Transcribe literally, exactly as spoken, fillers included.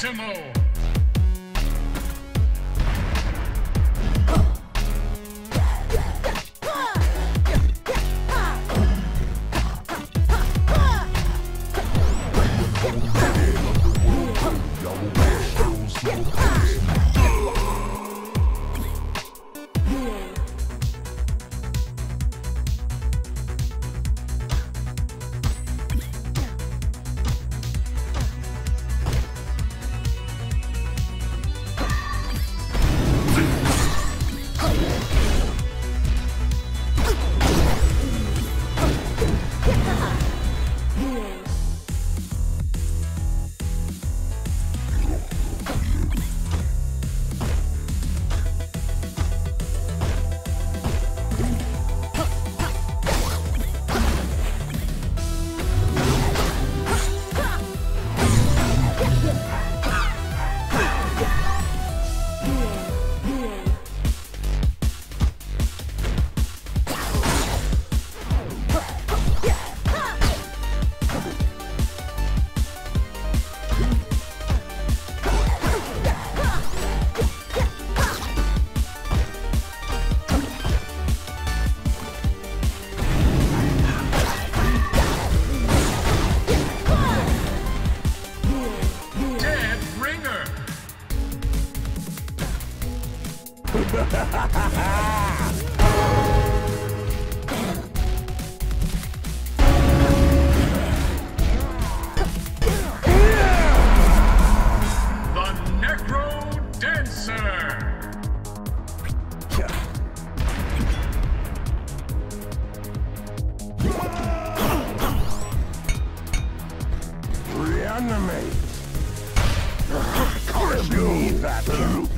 Fortissimo! Reanimate! Leave that